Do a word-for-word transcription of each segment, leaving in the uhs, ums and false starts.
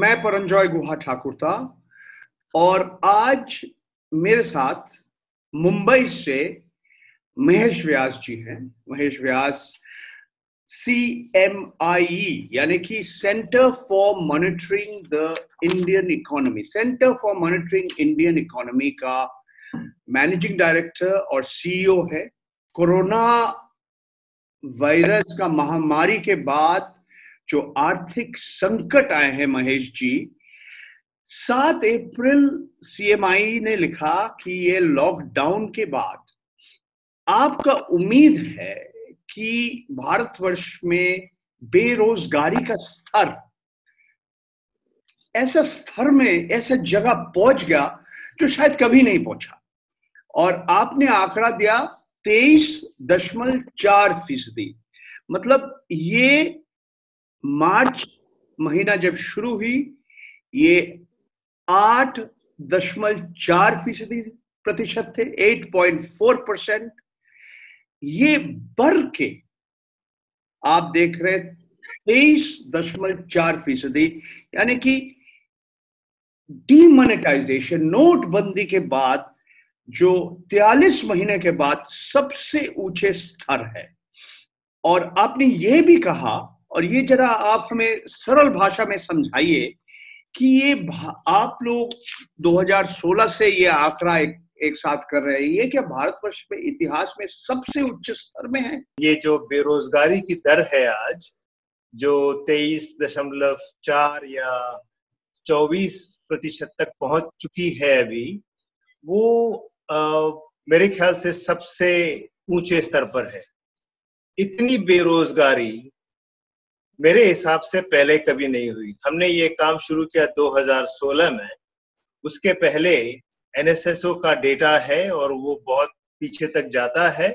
मैं परंजय गुहा ठाकुर था और आज मेरे साथ मुंबई से महेश व्यास जी हैं। महेश व्यास सी एम आई ई यानी कि centre for monitoring the Indian economy, centre for monitoring Indian economy का मैनेजिंग डायरेक्टर और सी ई ओ है। कोरोना वायरस का महामारी के बाद जो आर्थिक संकट आए हैं महेश जी, सात अप्रैल सी एम आई ने लिखा कि ये लॉकडाउन के बाद आपका उम्मीद है कि भारतवर्ष में बेरोजगारी का स्तर ऐसा स्तर में ऐसा जगह पहुंच गया जो शायद कभी नहीं पहुंचा, और आपने आंकड़ा दिया तेईस दशमलव चार फीसदी। मतलब ये मार्च महीना जब शुरू हुई ये आठ दशमलव चार फीसदी प्रतिशत थे, आठ पॉइंट फोर परसेंट। ये बढ़ के आप देख रहे तेईस दशमलव चार फीसदी यानी कि डीमोनेटाइजेशन नोटबंदी के बाद जो तैंतालीस महीने के बाद सबसे ऊंचे स्तर है। और आपने ये भी कहा, और ये जरा आप हमें सरल भाषा में समझाइए कि ये आप लोग दो हज़ार सोलह से ये आंकड़ा एक, एक साथ कर रहे हैं, ये क्या भारतवर्ष में इतिहास में सबसे उच्च स्तर में है? ये जो बेरोजगारी की दर है आज, जो तेईस दशमलव चार या चौबीस प्रतिशत तक पहुंच चुकी है अभी, वो आ, मेरे ख्याल से सबसे ऊंचे स्तर पर है। इतनी बेरोजगारी मेरे हिसाब से पहले कभी नहीं हुई। हमने ये काम शुरू किया दो हज़ार सोलह में, उसके पहले एन एस एस ओ का डेटा है और वो बहुत पीछे तक जाता है,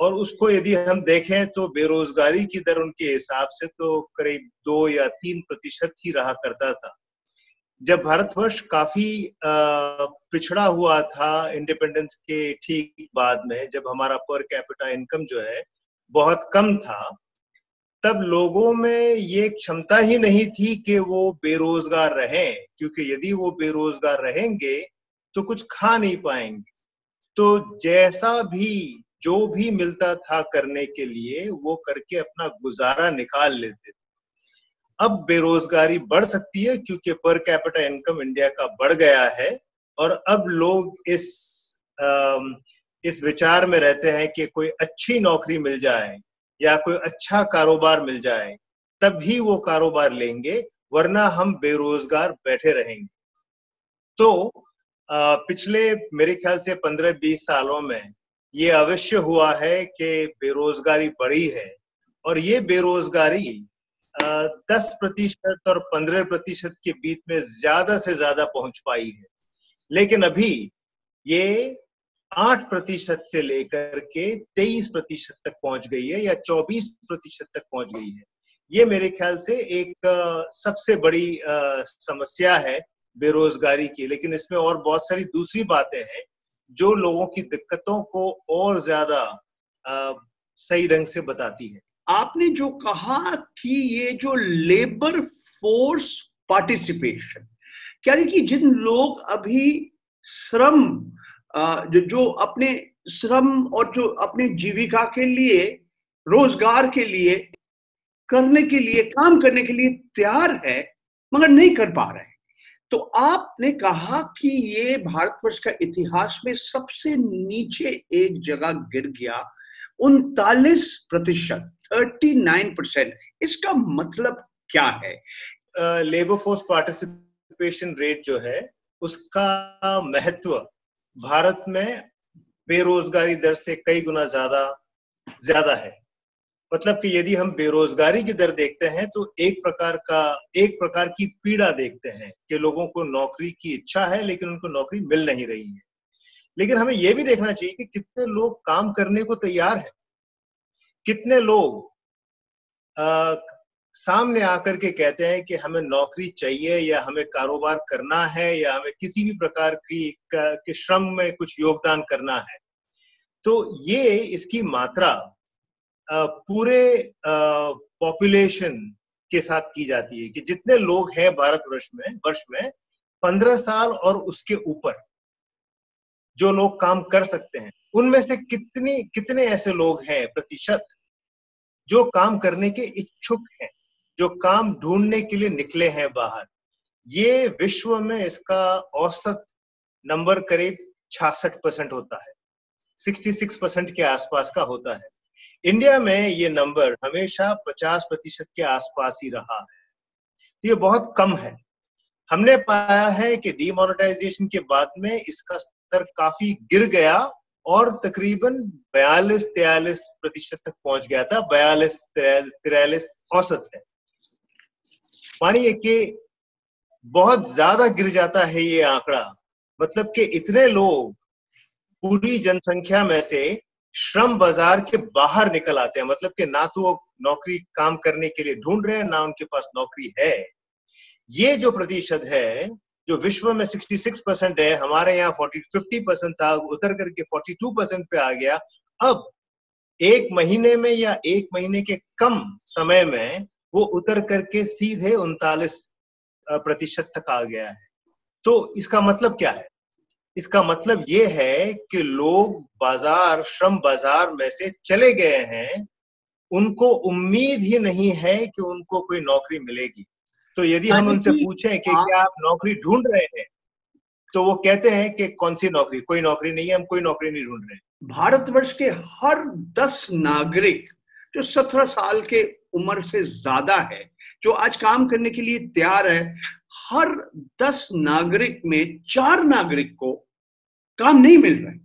और उसको यदि हम देखें तो बेरोजगारी की दर उनके हिसाब से तो करीब दो या तीन प्रतिशत ही रहा करता था। जब भारतवर्ष काफी पिछड़ा हुआ था इंडिपेंडेंस के ठीक बाद में, जब हमारा पर कैपिटा इनकम जो है बहुत कम था, तब लोगों में ये क्षमता ही नहीं थी कि वो बेरोजगार रहें, क्योंकि यदि वो बेरोजगार रहेंगे तो कुछ खा नहीं पाएंगे। तो जैसा भी जो भी मिलता था करने के लिए वो करके अपना गुजारा निकाल लेते थे। अब बेरोजगारी बढ़ सकती है क्योंकि पर कैपिटा इनकम इंडिया का बढ़ गया है, और अब लोग इस आ, इस विचार में रहते हैं कि कोई अच्छी नौकरी मिल जाए या कोई अच्छा कारोबार मिल जाए तब ही वो कारोबार लेंगे, वरना हम बेरोजगार बैठे रहेंगे। तो पिछले मेरे ख्याल से पंद्रह बीस सालों में ये अवश्य हुआ है कि बेरोजगारी बढ़ी है, और ये बेरोजगारी दस प्रतिशत और पंद्रह प्रतिशत के बीच में ज्यादा से ज्यादा पहुंच पाई है, लेकिन अभी ये आठ प्रतिशत से लेकर के तेईस प्रतिशत तक पहुंच गई है या चौबीस प्रतिशत तक पहुंच गई है। ये मेरे ख्याल से एक सबसे बड़ी समस्या है बेरोजगारी की, लेकिन इसमें और बहुत सारी दूसरी बातें हैं जो लोगों की दिक्कतों को और ज्यादा सही ढंग से बताती है। आपने जो कहा कि ये जो लेबर फोर्स पार्टिसिपेशन, यानी कि जिन लोग अभी श्रम जो जो अपने श्रम और जो अपने जीविका के लिए रोजगार के लिए करने के लिए काम करने के लिए तैयार है मगर नहीं कर पा रहे, तो आपने कहा कि ये भारतवर्ष का इतिहास में सबसे नीचे एक जगह गिर गया उनतालीस प्रतिशत, उनतालीस परसेंट। इसका मतलब क्या है? लेबर फोर्स पार्टिसिपेशन रेट जो है उसका महत्व भारत में बेरोजगारी दर से कई गुना ज्यादा ज्यादा है। मतलब कि यदि हम बेरोजगारी की दर देखते हैं तो एक प्रकार का एक प्रकार की पीड़ा देखते हैं कि लोगों को नौकरी की इच्छा है लेकिन उनको नौकरी मिल नहीं रही है, लेकिन हमें यह भी देखना चाहिए कि कितने लोग काम करने को तैयार हैं, कितने लोग आ, सामने आकर के कहते हैं कि हमें नौकरी चाहिए या हमें कारोबार करना है या हमें किसी भी प्रकार की के श्रम में कुछ योगदान करना है। तो ये इसकी मात्रा पूरे पॉपुलेशन के साथ की जाती है कि जितने लोग हैं भारतवर्ष में वर्ष में पंद्रह साल और उसके ऊपर जो लोग काम कर सकते हैं, उनमें से कितनी कितने ऐसे लोग हैं प्रतिशत जो काम करने के इच्छुक हैं, जो काम ढूंढने के लिए निकले हैं बाहर। ये विश्व में इसका औसत नंबर करीब छियासठ परसेंट होता है, छियासठ परसेंट के आसपास का होता है। इंडिया में ये नंबर हमेशा पचास प्रतिशत के आसपास ही रहा है, ये बहुत कम है। हमने पाया है कि डीमोनेटाइजेशन के बाद में इसका स्तर काफी गिर गया और तकरीबन बयालीस तैंतालीस प्रतिशत तक पहुंच गया था, बयालीस तैंतालीस औसत है। मानिए कि बहुत ज्यादा गिर जाता है ये आंकड़ा, मतलब कि इतने लोग पूरी जनसंख्या में से श्रम बाजार के बाहर निकल आते हैं, मतलब कि ना तो वो नौकरी काम करने के लिए ढूंढ रहे हैं, ना उनके पास नौकरी है। ये जो प्रतिशत है जो विश्व में छियासठ परसेंट है, हमारे यहाँ चालीस परसेंट था, उतर करके बयालीस परसेंट पे आ गया। अब एक महीने में या एक महीने के कम समय में वो उतर करके सीधे उनतालीस प्रतिशत तक आ गया है। तो इसका मतलब क्या है? इसका मतलब ये है कि लोग बाजार श्रम बाजार में से चले गए हैं, उनको उम्मीद ही नहीं है कि उनको कोई नौकरी मिलेगी। तो यदि हम उनसे पूछें कि क्या आप नौकरी ढूंढ रहे हैं, तो वो कहते हैं कि कौन सी नौकरी, कोई नौकरी नहीं है, हम कोई नौकरी नहीं ढूंढ रहे हैं। भारतवर्ष के हर दस नागरिक जो सत्रह साल के उम्र से ज्यादा है, जो आज काम करने के लिए तैयार है, हर दस नागरिक में चार नागरिक को काम नहीं मिल रहा है।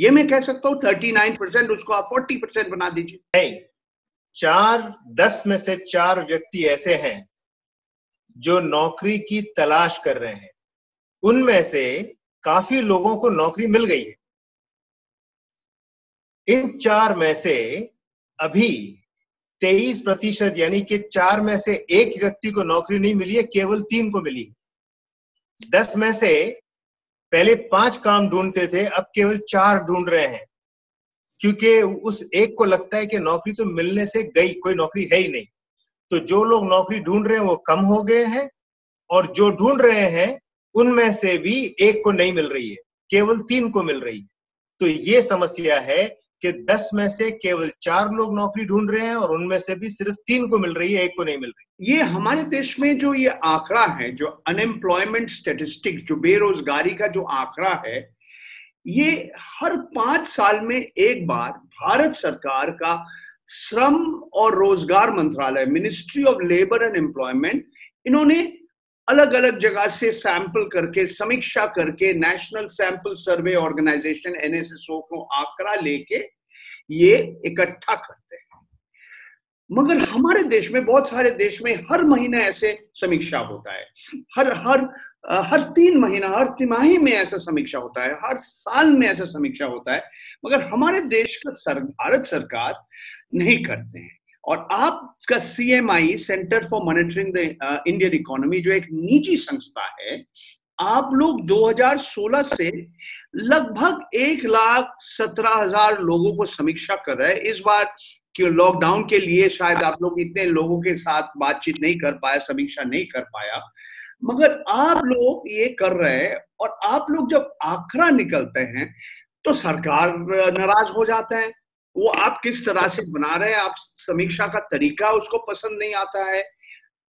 ये मैं कह सकता हूँ उनतालीस परसेंट, उसको आप चालीस परसेंट बना दीजिए। नहीं, चार दस में से चार व्यक्ति ऐसे हैं जो नौकरी की तलाश कर रहे हैं। उनमें से काफी लोगों को नौकरी मिल गई है। इन चार में से अभी तेईस प्रतिशत यानी कि चार में से एक व्यक्ति को नौकरी नहीं मिली है, केवल तीन को मिली है। दस में से पहले पांच काम ढूंढते थे, अब केवल चार ढूंढ रहे हैं, क्योंकि उस एक को लगता है कि नौकरी तो मिलने से गई, कोई नौकरी है ही नहीं। तो जो लोग नौकरी ढूंढ रहे हैं वो कम हो गए हैं, और जो ढूंढ रहे हैं उनमें से भी एक को नहीं मिल रही है, केवल तीन को मिल रही है। तो ये समस्या है कि दस में से केवल चार लोग नौकरी ढूंढ रहे हैं और उनमें से भी सिर्फ तीन को मिल रही है, एक को नहीं मिल रही। ये हमारे देश में जो ये आंकड़ा है, जो अनएम्प्लॉयमेंट स्टेटिस्टिक्स, जो बेरोजगारी का जो आंकड़ा है, ये हर पांच साल में एक बार भारत सरकार का श्रम और रोजगार मंत्रालय, ministry of labour and employment, इन्होंने अलग अलग जगह से सैंपल करके, समीक्षा करके, national sample survey organisation N S S O को आंकड़ा लेके ये इकट्ठा करते हैं। मगर हमारे देश में, बहुत सारे देश में हर महीने ऐसे समीक्षा होता है, हर हर हर तीन महीना, हर तिमाही में ऐसा समीक्षा होता है, हर साल में ऐसा समीक्षा होता है, मगर हमारे देश का सर, भारत सरकार नहीं करते हैं। और आपका C M I, centre for monitoring the Indian economy, जो एक निजी संस्था है, आप लोग दो हज़ार सोलह से लगभग एक लाख सत्रह हजार लोगों को समीक्षा कर रहे हैं। इस बार कि लॉकडाउन के लिए शायद आप लोग इतने लोगों के साथ बातचीत नहीं कर पाया, समीक्षा नहीं कर पाया, मगर आप लोग ये कर रहे हैं। और आप लोग जब आंकड़ा निकलते हैं तो सरकार नाराज हो जाता है, वो आप किस तरह से बना रहे हैं, आप समीक्षा का तरीका उसको पसंद नहीं आता है।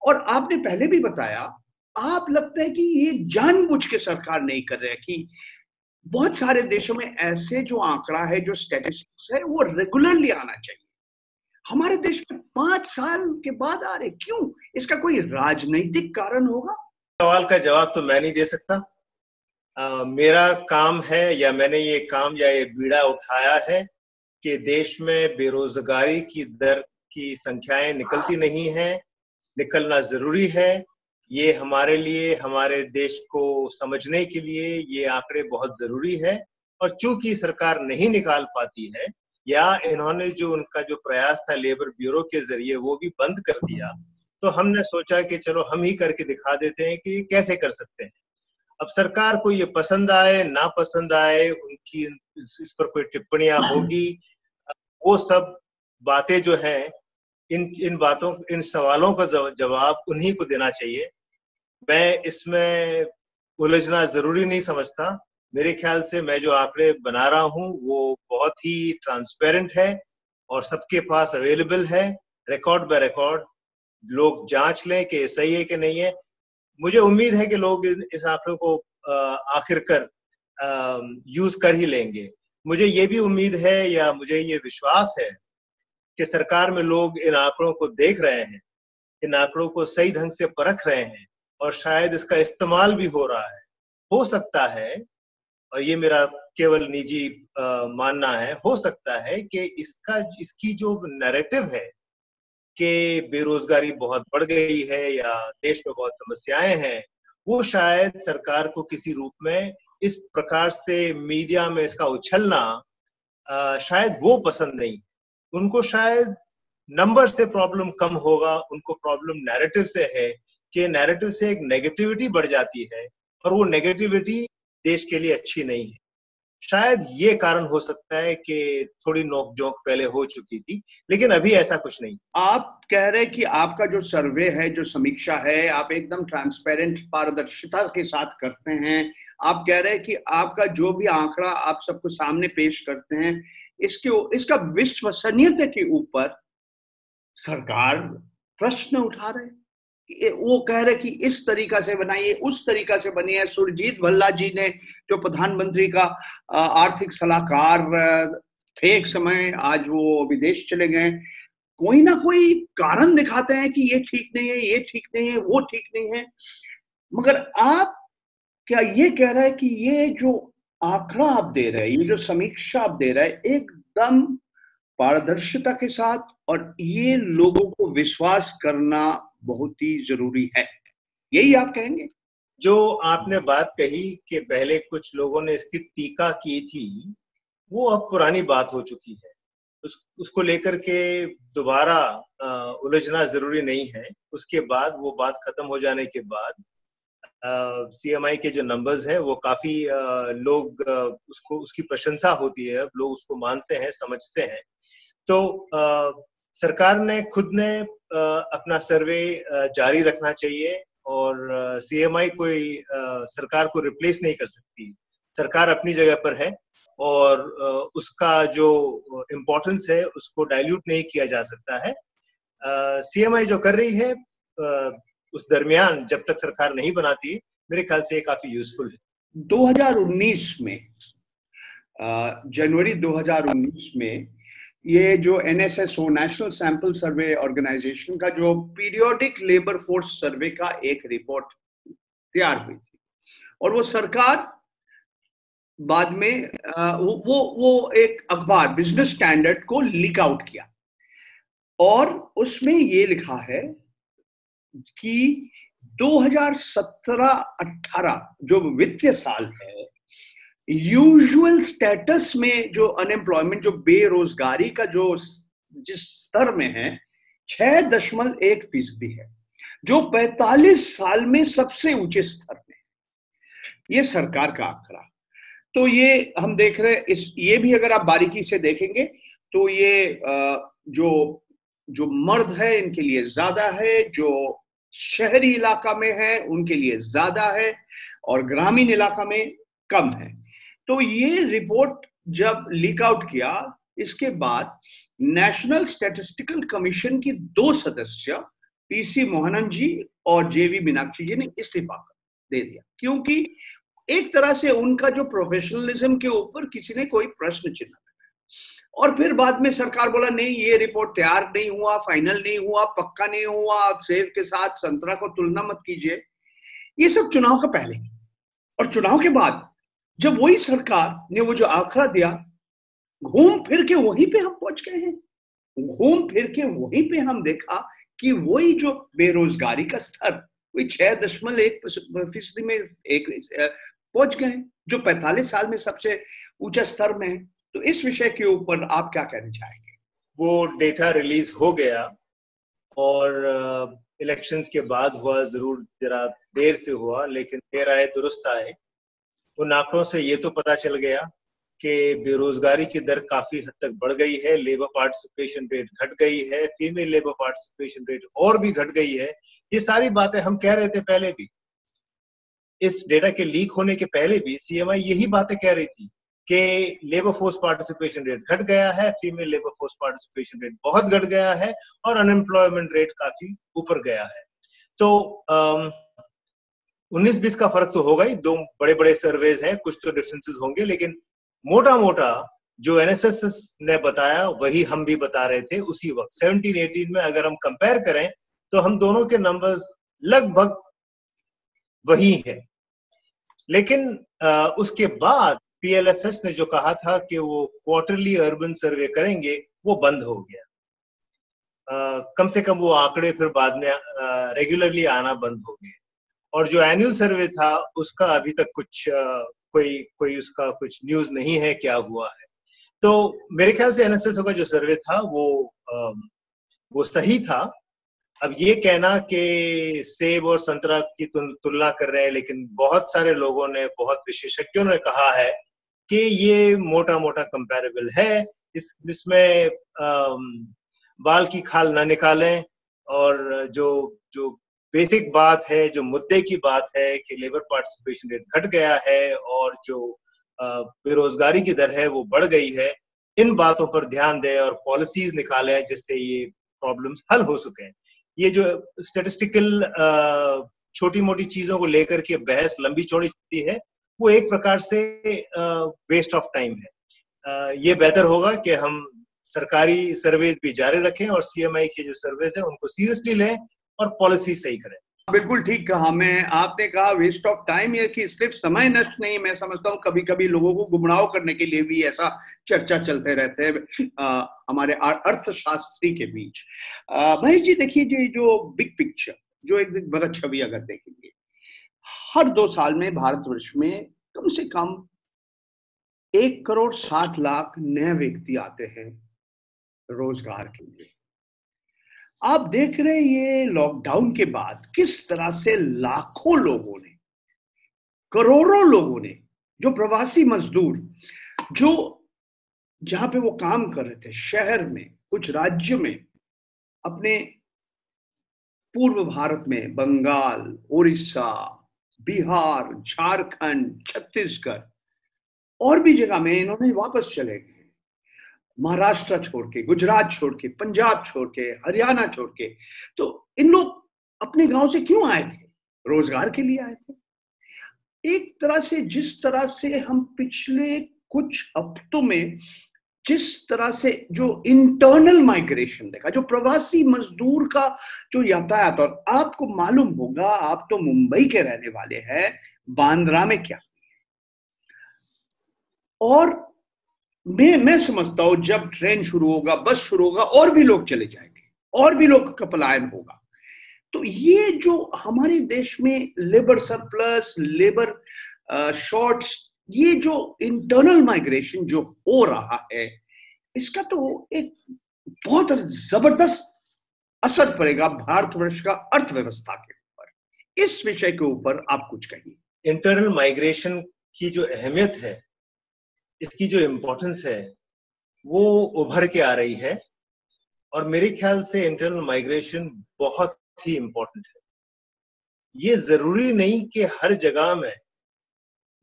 और आपने पहले भी बताया, आप लगता है कि ये जानबूझ के सरकार नहीं कर रहे हैं, कि बहुत सारे देशों में ऐसे जो आंकड़ा है, जो स्टैटिस्टिक्स है, वो रेगुलरली आना चाहिए। हमारे देश में पांच साल के बाद आ रहे, क्यों? इसका कोई राजनीतिक कारण होगा? सवाल का जवाब तो मैं नहीं दे सकता। आ, मेरा काम है, या मैंने ये काम या ये बीड़ा उठाया है कि देश में बेरोजगारी की दर की संख्याएं निकलती नहीं है, निकलना जरूरी है। ये हमारे लिए, हमारे देश को समझने के लिए ये आंकड़े बहुत जरूरी है। और चूंकि सरकार नहीं निकाल पाती है, या इन्होंने जो उनका जो प्रयास था लेबर ब्यूरो के जरिए वो भी बंद कर दिया, तो हमने सोचा कि चलो हम ही करके दिखा देते हैं कि कैसे कर सकते हैं। अब सरकार को ये पसंद आए ना पसंद आए, उनकी इस पर कोई टिप्पणियां होगी, वो सब बातें जो हैं इन इन बातों इन सवालों का जवाब उन्हीं को देना चाहिए। मैं इसमें उलझना जरूरी नहीं समझता। मेरे ख्याल से मैं जो आंकड़े बना रहा हूं वो बहुत ही ट्रांसपेरेंट है और सबके पास अवेलेबल है। रिकॉर्ड बाय रिकॉर्ड लोग जांच लें कि सही है कि नहीं है। मुझे उम्मीद है कि लोग इस आंकड़ों को आखिरकार यूज कर ही लेंगे। मुझे ये भी उम्मीद है या मुझे ये विश्वास है कि सरकार में लोग इन आंकड़ों को देख रहे हैं, इन आंकड़ों को सही ढंग से परख रहे हैं और शायद इसका इस्तेमाल भी हो रहा है। हो सकता है, और ये मेरा केवल निजी आ, मानना है, हो सकता है कि इसका इसकी जो नैरेटिव है कि बेरोजगारी बहुत बढ़ गई है या देश में बहुत समस्याएं हैं, वो शायद सरकार को किसी रूप में इस प्रकार से मीडिया में इसका उछलना आ, शायद वो पसंद नहीं। उनको शायद नंबर से प्रॉब्लम कम होगा, उनको प्रॉब्लम नैरेटिव से है कि नैरेटिव से एक नेगेटिविटी बढ़ जाती है और वो नेगेटिविटी देश के लिए अच्छी नहीं है। शायद ये कारण हो सकता है कि थोड़ी नोकझोंक पहले हो चुकी थी, लेकिन अभी ऐसा कुछ नहीं। आप कह रहे हैं कि आपका जो सर्वे है, जो समीक्षा है, आप एकदम ट्रांसपेरेंट पारदर्शिता के साथ करते हैं। आप कह रहे हैं कि आपका जो भी आंकड़ा आप सबको सामने पेश करते हैं, इसके इसका विश्वसनीयता के ऊपर सरकार प्रश्न उठा रहे हैं। वो कह रहे कि इस तरीका से बनाइए, उस तरीका से बनी है। सुरजीत भल्ला जी ने, जो प्रधानमंत्री का आर्थिक सलाहकार थे एक समय, आज वो विदेश चले गए, कोई ना कोई कारण दिखाते हैं कि ये ठीक नहीं है, ये ठीक नहीं है, वो ठीक नहीं है। मगर आप क्या ये कह रहे हैं कि ये जो आंकड़ा आप दे रहे हैं, ये जो समीक्षा आप दे रहे हैं, एकदम पारदर्शिता के साथ, और ये लोगों को विश्वास करना बहुत ही जरूरी है, यही आप कहेंगे? जो आपने बात कही कि पहले कुछ लोगों ने इसकी टीका की थी, वो अब पुरानी बात हो चुकी है। उस, उसको लेकर के दोबारा उलझना जरूरी नहीं है। उसके बाद वो बात खत्म हो जाने के बाद सीएमआई के जो नंबर्स हैं वो काफी आ, लोग आ, उसको उसकी प्रशंसा होती है, अब लोग उसको मानते हैं, समझते हैं। तो आ, सरकार ने खुद ने अपना सर्वे जारी रखना चाहिए और सीएमआई कोई सरकार को रिप्लेस नहीं कर सकती। सरकार अपनी जगह पर है और उसका जो इम्पोर्टेंस है उसको डाइल्यूट नहीं किया जा सकता है। सीएमआई जो कर रही है उस दरमियान, जब तक सरकार नहीं बनाती, मेरे ख्याल से ये काफी यूजफुल है। दो हज़ार उन्नीस में, जनवरी दो हज़ार उन्नीस में, ये जो N S S O national sample survey organisation का जो पीरियोडिक लेबर फोर्स सर्वे का एक रिपोर्ट तैयार हुई थी, और वो सरकार बाद में वो वो, वो एक अखबार बिजनेस स्टैंडर्ड को लीक आउट किया, और उसमें ये लिखा है कि दो हज़ार सत्रह अठारह जो वित्तीय साल है, यूजुअल स्टेटस में जो अनएम्प्लॉयमेंट, जो बेरोजगारी का जो जिस स्तर में है, छह दशमलव एक फीसदी है, जो पैंतालीस साल में सबसे ऊंचे स्तर में है। ये सरकार का आंकड़ा। तो ये हम देख रहे हैं, इस ये भी अगर आप बारीकी से देखेंगे तो ये जो जो मर्द है इनके लिए ज्यादा है, जो शहरी इलाका में है उनके लिए ज्यादा है, और ग्रामीण इलाका में कम है। तो ये रिपोर्ट जब लीक आउट किया, इसके बाद नेशनल स्टैटिस्टिकल कमीशन की दो सदस्य पीसी मोहनन जी और जे वी मीनाक्षी जी ने इस्तीफा दे दिया, क्योंकि एक तरह से उनका जो प्रोफेशनलिज्म के ऊपर किसी ने कोई प्रश्न चिन्ह लगाया। और फिर बाद में सरकार बोला नहीं, ये रिपोर्ट तैयार नहीं हुआ, फाइनल नहीं हुआ, पक्का नहीं हुआ, आप सेब के साथ संतरा को तुलना मत कीजिए। ये सब चुनाव का पहले और चुनाव के बाद, जब वही सरकार ने वो जो आंकड़ा दिया, घूम फिर के वहीं पे हम पहुंच गए हैं। घूम फिर के वहीं पे हम देखा कि वही जो बेरोजगारी का स्तर, वही छह दशमलव एक फीसदी में एक पहुंच गए, जो पैंतालीस साल में सबसे ऊंचा स्तर में है। तो इस विषय के ऊपर आप क्या कहना चाहेंगे? वो डेटा रिलीज हो गया और इलेक्शंस के बाद हुआ, जरूर जरा देर से हुआ, लेकिन देर आए दुरुस्त आए। उन आंकड़ों से ये तो पता चल गया कि बेरोजगारी की दर काफी हद तक बढ़ गई है, लेबर पार्टिसिपेशन रेट घट गई है, फीमेल लेबर पार्टिसिपेशन रेट और भी घट गई है। ये सारी बातें हम कह रहे थे पहले भी, इस डेटा के लीक होने के पहले भी सीएमआई यही बातें कह रही थी कि लेबर फोर्स पार्टिसिपेशन रेट घट गया है, female labour force participation rate बहुत घट गया है और अनएम्प्लॉयमेंट रेट काफी ऊपर गया है। तो उन्नीस बीस का फर्क तो होगा ही, दो बड़े बड़े सर्वेज हैं, कुछ तो डिफरेंसेस होंगे, लेकिन मोटा मोटा जो एनएसएस ने बताया वही हम भी बता रहे थे उसी वक्त सत्रह अठारह में। अगर हम कंपेयर करें तो हम दोनों के नंबर्स लगभग वही है, लेकिन आ, उसके बाद पीएलएफएस ने जो कहा था कि वो क्वार्टरली अर्बन सर्वे करेंगे वो बंद हो गया। आ, कम से कम वो आंकड़े फिर बाद में रेगुलरली आना बंद हो गए, और जो एनुअल सर्वे था उसका अभी तक कुछ आ, कोई कोई उसका कुछ न्यूज नहीं है क्या हुआ है। तो मेरे ख्याल से एनएसएस का जो सर्वे था वो आ, वो सही था। अब ये कहना कि सेब और संतरा की तुलना कर रहे हैं, लेकिन बहुत सारे लोगों ने, बहुत विशेषज्ञों ने कहा है कि ये मोटा मोटा कंपैरेबल है, इस इसमें बाल की खाल ना निकालें। और जो जो बेसिक बात है, जो मुद्दे की बात है कि लेबर पार्टिसिपेशन रेट घट गया है और जो बेरोजगारी की दर है वो बढ़ गई है, इन बातों पर ध्यान दें और पॉलिसीज निकालें जिससे ये प्रॉब्लम्स हल हो सकें। ये जो स्टैटिस्टिकल छोटी मोटी चीजों को लेकर के बहस लंबी चौड़ी चलती है वो एक प्रकार से वेस्ट ऑफ टाइम है। ये बेहतर होगा कि हम सरकारी सर्वेज भी जारी रखें और सीएमआई के जो सर्वेज हैं उनको सीरियसली लें और पॉलिसी सही करें। बिल्कुल ठीक कहा मैं, आपने कहा वेस्ट ऑफ टाइम, यह कि सिर्फ समय नष्ट नहीं, मैं समझता हूँ कभी कभी लोगों को गुमराह करने के लिए भी ऐसा चर्चा चलते रहते हैं हमारे अर्थशास्त्री के बीच। महेश जी देखिए, जी जो बिग पिक्चर, जो एक बड़ा छवि अगर देखेंगे, हर दो साल में भारतवर्ष में कम से कम एक करोड़ साठ लाख नए व्यक्ति आते हैं रोजगार के लिए। आप देख रहे हैं ये लॉकडाउन के बाद किस तरह से लाखों लोगों ने, करोड़ों लोगों ने, जो प्रवासी मजदूर जो जहां पे वो काम कर रहे थे शहर में, कुछ राज्य में, अपने पूर्व भारत में बंगाल, ओडिशा, बिहार, झारखंड, छत्तीसगढ़ और भी जगह में इन्होंने वापस चले गए। महाराष्ट्र छोड़ के, गुजरात छोड़ के, पंजाब छोड़ के, हरियाणा छोड़ के, तो इन लोग अपने गांव से क्यों आए थे? रोजगार के लिए आए थे। एक तरह से जिस तरह से हम पिछले कुछ हफ्तों में जिस तरह से जो इंटरनल माइग्रेशन देखा, जो प्रवासी मजदूर का जो यातायात, और आपको मालूम होगा, आप तो मुंबई के रहने वाले हैं, बांद्रा में क्या, और मैं मैं समझता हूं जब ट्रेन शुरू होगा, बस शुरू होगा, और भी लोग चले जाएंगे, और भी लोग का पलायन होगा। तो ये जो हमारे देश में लेबर सरप्लस, लेबर शॉर्ट्स, ये जो इंटरनल माइग्रेशन जो हो रहा है, इसका तो एक बहुत जबरदस्त असर पड़ेगा भारतवर्ष का अर्थव्यवस्था के ऊपर। इस विषय के ऊपर आप कुछ कहिए। इंटरनल माइग्रेशन की जो अहमियत है, इसकी जो इम्पोर्टेंस है, वो उभर के आ रही है, और मेरे ख्याल से इंटरनल माइग्रेशन बहुत ही इम्पोर्टेंट है। ये जरूरी नहीं कि हर जगह में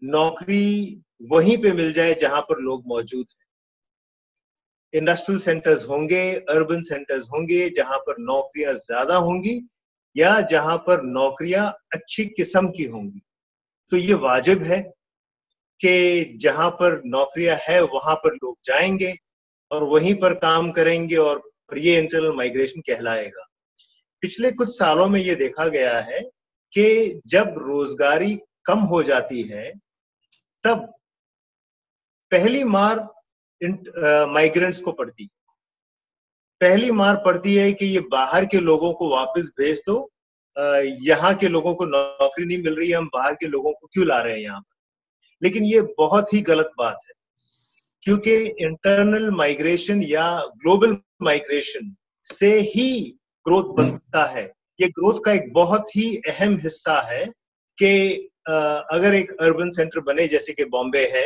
नौकरी वहीं पे मिल जाए जहां पर लोग मौजूद हैं। इंडस्ट्रियल सेंटर्स होंगे, अर्बन सेंटर्स होंगे, जहां पर नौकरियां ज्यादा होंगी या जहां पर नौकरियां अच्छी किस्म की होंगी। तो ये वाजिब है कि जहां पर नौकरियां है वहां पर लोग जाएंगे और वहीं पर काम करेंगे, और ये इंटरनल माइग्रेशन कहलाएगा। पिछले कुछ सालों में ये देखा गया है कि जब रोजगारी कम हो जाती है तब पहली मार माइग्रेंट्स को पड़ती है। पहली मार पड़ती है कि ये बाहर के लोगों को वापस भेज दो, यहाँ के लोगों को नौकरी नहीं मिल रही है, हम बाहर के लोगों को क्यों ला रहे हैं यहाँ पर। लेकिन ये बहुत ही गलत बात है, क्योंकि इंटरनल माइग्रेशन या ग्लोबल माइग्रेशन से ही ग्रोथ बनता है। ये ग्रोथ का एक बहुत ही अहम हिस्सा है कि अगर एक अर्बन सेंटर बने जैसे कि बॉम्बे है,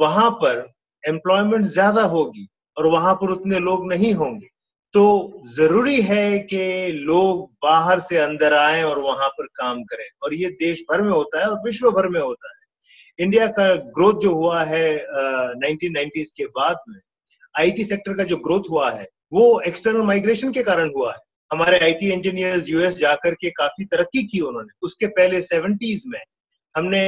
वहां पर एम्प्लॉयमेंट ज्यादा होगी और वहां पर उतने लोग नहीं होंगे। तो जरूरी है कि लोग बाहर से अंदर आए और वहां पर काम करें, और ये देश भर में होता है और विश्व भर में होता है। इंडिया का ग्रोथ जो हुआ है नाइनटीन नाइंटीज़ के बाद में, आईटी सेक्टर का जो ग्रोथ हुआ है वो एक्सटर्नल माइग्रेशन के कारण हुआ है। हमारे आईटी इंजीनियर्स यूएस जाकर के काफी तरक्की की उन्होंने। उसके पहले सेवेंटीज में हमने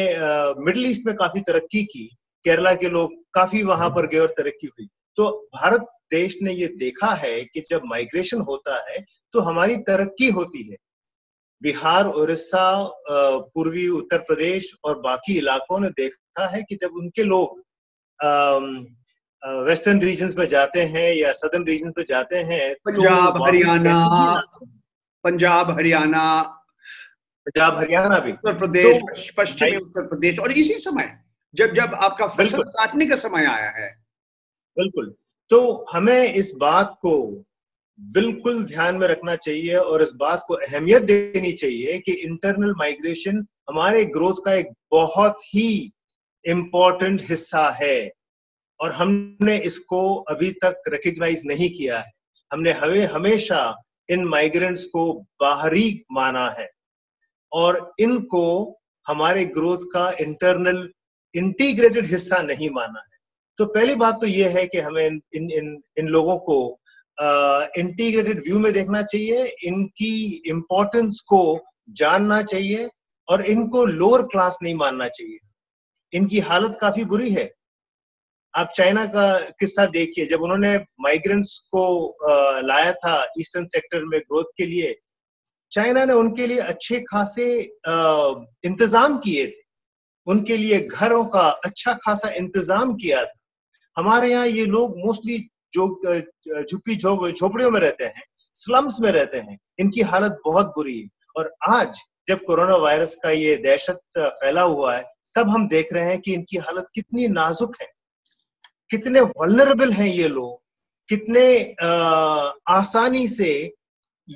मिडिल ईस्ट में काफी तरक्की की, केरला के लोग काफी वहां पर गए और तरक्की हुई। तो भारत देश ने ये देखा है कि जब माइग्रेशन होता है तो हमारी तरक्की होती है। बिहार, उड़ीसा, पूर्वी उत्तर प्रदेश और बाकी इलाकों ने देखा है कि जब उनके लोग वेस्टर्न रीजन्स में जाते हैं या सदर्न रीजन्स में जाते हैं, पंजाब हरियाणा पंजाब हरियाणा पंजाब हरियाणा भी, उत्तर प्रदेश, पश्चिमी उत्तर प्रदेश, और इसी समय जब जब आपका फसल काटने का समय आया है। बिल्कुल। तो हमें इस बात को बिल्कुल ध्यान में रखना चाहिए और इस बात को अहमियत देनी चाहिए कि इंटरनल माइग्रेशन हमारे ग्रोथ का एक बहुत ही इम्पोर्टेंट हिस्सा है, और हमने इसको अभी तक रिकग्नाइज नहीं किया है। हमने हमें हमेशा इन माइग्रेंट्स को बाहरी माना है और इनको हमारे ग्रोथ का इंटरनल इंटीग्रेटेड हिस्सा नहीं माना है। तो पहली बात तो ये है कि हमें इन इन इन, इन लोगों को इंटीग्रेटेड व्यू में देखना चाहिए, इनकी इम्पोर्टेंस को जानना चाहिए और इनको लोअर क्लास नहीं मानना चाहिए। इनकी हालत काफी बुरी है। आप चाइना का किस्सा देखिए, जब उन्होंने माइग्रेंट्स को लाया था ईस्टर्न सेक्टर में ग्रोथ के लिए, चाइना ने उनके लिए अच्छे खासे इंतजाम किए थे, उनके लिए घरों का अच्छा खासा इंतजाम किया था। हमारे यहाँ ये लोग मोस्टली जो झुग्गी झोपड़ियों में रहते हैं, स्लम्स में रहते हैं, इनकी हालत बहुत बुरी है। और आज जब कोरोना वायरस का ये दहशत फैला हुआ है, तब हम देख रहे हैं कि इनकी हालत कितनी नाजुक है, कितने वल्नरेबल हैं ये लोग, कितने आ, आसानी से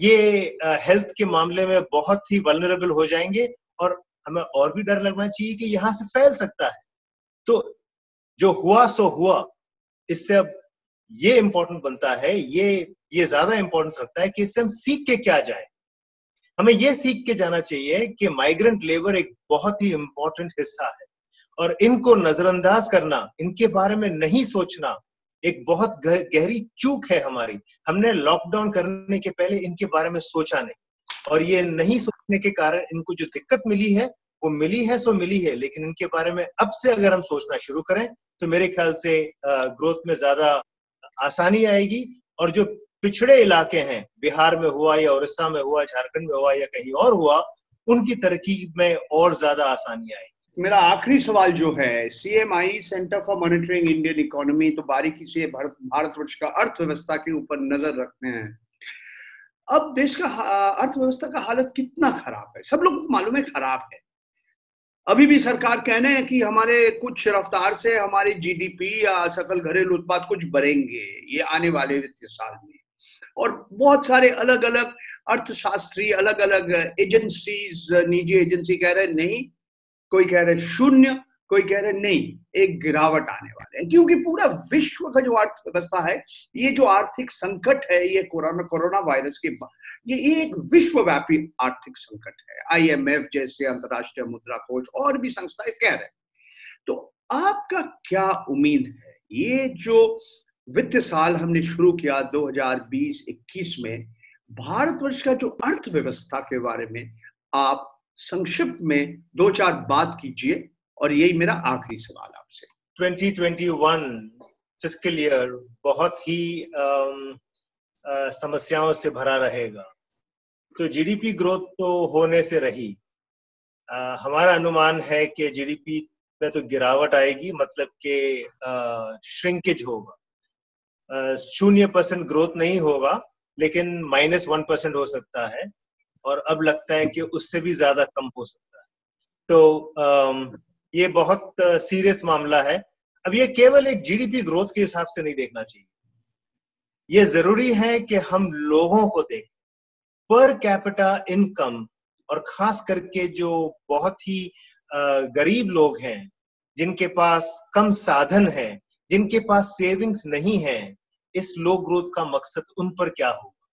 ये आ, हेल्थ के मामले में बहुत ही वल्नरेबल हो जाएंगे। और हमें और भी डर लगना चाहिए कि यहाँ से फैल सकता है। तो जो हुआ सो हुआ, इससे अब ये इम्पोर्टेंट बनता है, ये ये ज्यादा इम्पोर्टेंस रखता है कि इससे हम सीख के क्या जाए। हमें ये सीख के जाना चाहिए कि माइग्रेंट लेबर एक बहुत ही इम्पोर्टेंट हिस्सा है, और इनको नजरअंदाज करना, इनके बारे में नहीं सोचना एक बहुत गहरी चूक है हमारी। हमने लॉकडाउन करने के पहले इनके बारे में सोचा नहीं, और ये नहीं सोचने के कारण इनको जो दिक्कत मिली है वो मिली है सो मिली है, लेकिन इनके बारे में अब से अगर हम सोचना शुरू करें तो मेरे ख्याल से ग्रोथ में ज्यादा आसानी आएगी। और जो पिछड़े इलाके हैं, बिहार में हुआ या उड़ीसा में हुआ, झारखंड में हुआ या कहीं और हुआ, उनकी तरक्की में और ज्यादा आसानी आएगी। मेरा आखिरी सवाल जो है, CMI, centre for monitoring Indian economy, तो बारीकी से भारत भारतवर्ष का अर्थव्यवस्था के ऊपर नजर रखते हैं। अब देश का अर्थव्यवस्था का हालत कितना खराब है, सब लोग को मालूम है खराब है। अभी भी सरकार कह रहे हैं कि हमारे कुछ रफ्तार से हमारे जीडीपी या सकल घरेलू उत्पाद कुछ बढ़ेंगे ये आने वाले वित्तीय साल में, और बहुत सारे अलग अलग अर्थशास्त्री, अलग अलग एजेंसीज, निजी एजेंसी कह रहे हैं नहीं, कोई कह रहे शून्य, कोई कह रहे नहीं, एक गिरावट आने वाले है, क्योंकि पूरा विश्व का जो अर्थव्यवस्था है, ये जो आर्थिक संकट है, ये कोरोना कोरोना वायरस के ये एक विश्वव्यापी आर्थिक संकट है। आईएमएफ जैसे अंतर्राष्ट्रीय मुद्रा कोष और भी संस्थाएं कह रहे हैं। तो आपका क्या उम्मीद है, ये जो वित्तीय साल हमने शुरू किया दो हजार बीस इक्कीस में, भारतवर्ष का जो अर्थव्यवस्था के बारे में आप संक्षिप्त में दो चार बात कीजिए, और यही मेरा आखिरी सवाल आपसे। Twenty twenty one fiscal year बहुत ही आ, आ, समस्याओं से भरा रहेगा। तो जीडीपी ग्रोथ तो होने से रही, आ, हमारा अनुमान है कि जीडीपी में तो गिरावट आएगी, मतलब के श्रिंकेज होगा, शून्य परसेंट ग्रोथ नहीं होगा लेकिन माइनस वन परसेंट हो सकता है, और अब लगता है कि उससे भी ज्यादा कम हो सकता है। तो ये बहुत सीरियस मामला है। अब ये केवल एक जीडीपी ग्रोथ के हिसाब से नहीं देखना चाहिए, ये जरूरी है कि हम लोगों को देखें। पर कैपिटा इनकम, और खास करके जो बहुत ही गरीब लोग हैं जिनके पास कम साधन है, जिनके पास सेविंग्स नहीं है, इस लो ग्रोथ का मकसद उन पर क्या होगा?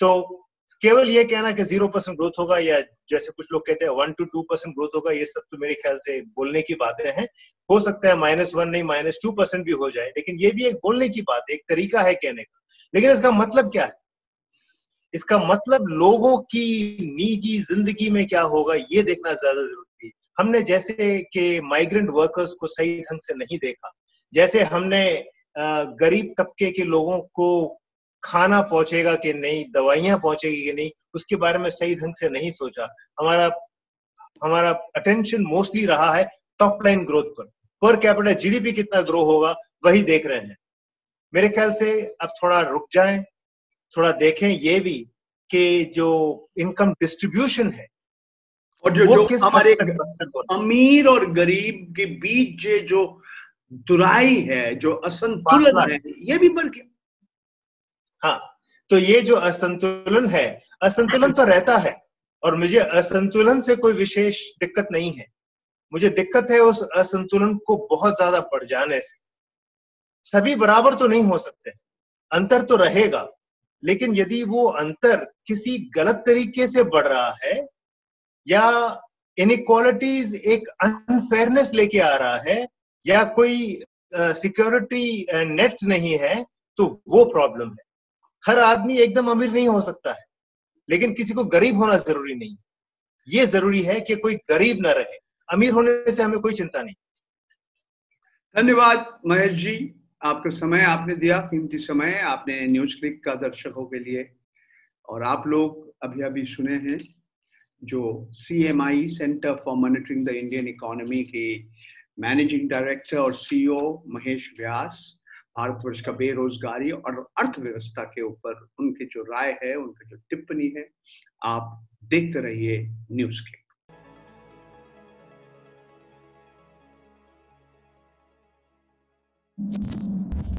तो केवल ये कहना कि जीरो परसेंट ग्रोथ होगा या जैसे कुछ लोग कहते हैं one two two percent growth होगा, ये सब तो मेरे ख्याल से बोलने की बातें हैं। हो सकता है माइनस वन नहीं माइनस टू परसेंट भी हो जाए, लेकिन ये भी एक बोलने की बात है, एक तरीका है कहने का। लेकिन इसका मतलब क्या है? इसका मतलब लोगों की निजी जिंदगी में क्या होगा ये देखना ज्यादा जरूरी है। हमने जैसे कि माइग्रेंट वर्कर्स को सही ढंग से नहीं देखा, जैसे हमने गरीब तबके के लोगों को खाना पहुंचेगा कि नहीं, दवाइयां पहुंचेगी कि नहीं, उसके बारे में सही ढंग से नहीं सोचा। हमारा हमारा अटेंशन मोस्टली रहा है टॉप लाइन ग्रोथ पर, पर कैपिटल जीडीपी कितना ग्रो होगा वही देख रहे हैं। मेरे ख्याल से अब थोड़ा रुक जाएं, थोड़ा देखें ये भी कि जो इनकम डिस्ट्रीब्यूशन है और जो, जो हमारे अमीर और गरीब के बीच जो दुराई है, जो असंतुलन है, ये भी बढ़ गया। हाँ, तो ये जो असंतुलन है, असंतुलन तो रहता है और मुझे असंतुलन से कोई विशेष दिक्कत नहीं है। मुझे दिक्कत है उस असंतुलन को बहुत ज्यादा बढ़ जाने से। सभी बराबर तो नहीं हो सकते, अंतर तो रहेगा, लेकिन यदि वो अंतर किसी गलत तरीके से बढ़ रहा है या इनइक्वालिटीज एक अनफेयरनेस लेके आ रहा है या कोई सिक्योरिटी नेट नहीं है, तो वो प्रॉब्लम है। हर आदमी एकदम अमीर नहीं हो सकता है, लेकिन किसी को गरीब होना जरूरी नहीं। ये जरूरी है कि कोई गरीब ना रहे, अमीर होने से हमें कोई चिंता नहीं। धन्यवाद महेश जी, आपका समय आपने दिया, कीमती समय आपने न्यूज क्लिक का दर्शकों के लिए। और आप लोग अभी अभी सुने हैं जो C M I centre for monitoring the Indian economy के मैनेजिंग डायरेक्टर और सी ई ओ महेश व्यास, भारतवर्ष का बेरोजगारी और अर्थव्यवस्था के ऊपर उनकी जो राय है, उनकी जो टिप्पणी है, आप देखते रहिए न्यूज क्लिक।